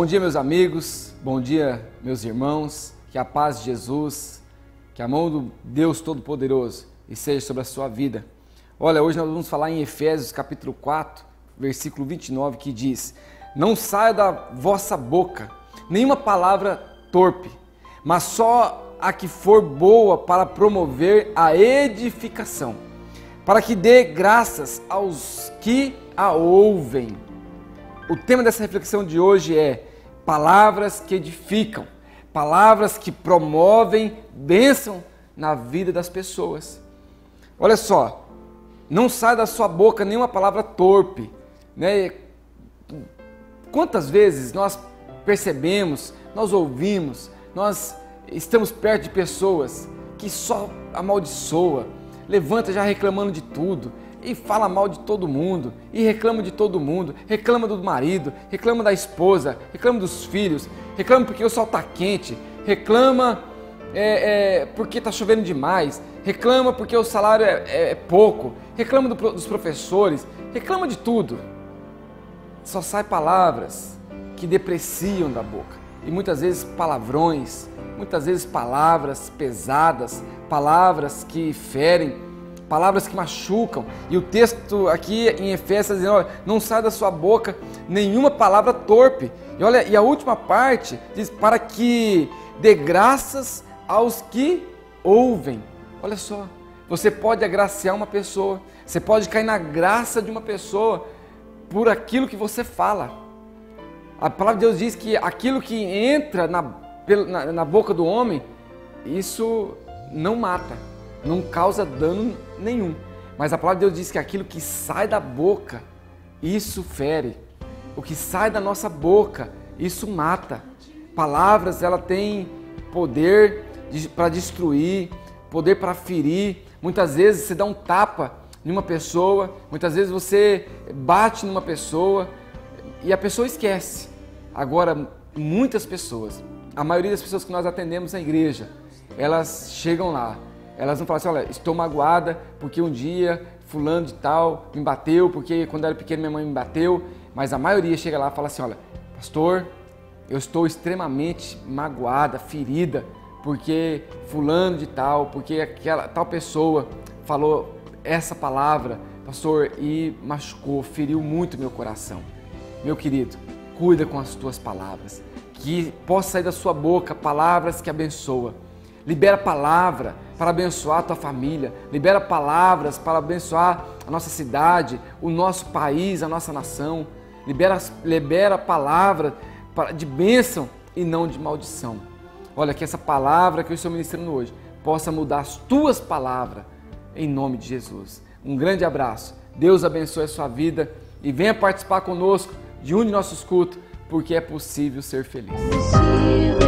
Bom dia, meus amigos, bom dia, meus irmãos, que a paz de Jesus, que a mão do Deus Todo-Poderoso esteja sobre a sua vida. Olha, hoje nós vamos falar em Efésios capítulo 4, versículo 29, que diz: não saia da vossa boca nenhuma palavra torpe, mas só a que for boa para promover a edificação, para que dê graças aos que a ouvem. O tema dessa reflexão de hoje é palavras que edificam, palavras que promovem bênção na vida das pessoas. Olha só, não sai da sua boca nenhuma palavra torpe, né? Quantas vezes nós percebemos, nós ouvimos, nós estamos perto de pessoas que só amaldiçoa, levanta já reclamando de tudo, e fala mal de todo mundo, e reclama de todo mundo, reclama do marido, reclama da esposa, reclama dos filhos, reclama porque o sol está quente, reclama porque está chovendo demais, reclama porque o salário é pouco, reclama dos professores, reclama de tudo. Só saem palavras que depreciam da boca, e muitas vezes palavrões, muitas vezes palavras pesadas, palavras que ferem, palavras que machucam. E o texto aqui em Efésios dizendo: olha, não sai da sua boca nenhuma palavra torpe. E olha, e a última parte diz: para que dê graças aos que ouvem. Olha só, você pode agraciar uma pessoa, você pode cair na graça de uma pessoa por aquilo que você fala. A palavra de Deus diz que aquilo que entra na boca do homem, isso não mata, não causa dano nenhum, mas a palavra de Deus diz que aquilo que sai da boca, isso fere. O que sai da nossa boca, isso mata. Palavras, ela tem poder para destruir, poder para ferir. Muitas vezes você dá um tapa em uma pessoa, muitas vezes você bate numa pessoa e a pessoa esquece. Agora, muitas pessoas, a maioria das pessoas que nós atendemos na igreja, elas chegam lá, elas não falam assim: olha, estou magoada porque um dia fulano de tal me bateu, porque quando eu era pequeno minha mãe me bateu. Mas a maioria chega lá e fala assim: olha, pastor, eu estou extremamente magoada, ferida, porque fulano de tal, porque aquela tal pessoa falou essa palavra, pastor, e machucou, feriu muito meu coração. Meu querido, cuida com as tuas palavras, que possa sair da sua boca palavras que abençoam. Libera palavra para abençoar a tua família, libera palavras para abençoar a nossa cidade, o nosso país, a nossa nação. Libera palavra de bênção e não de maldição. Olha, que essa palavra que eu estou ministrando hoje possa mudar as tuas palavras, em nome de Jesus. Um grande abraço, Deus abençoe a sua vida e venha participar conosco de um de nossos cultos, porque é possível ser feliz.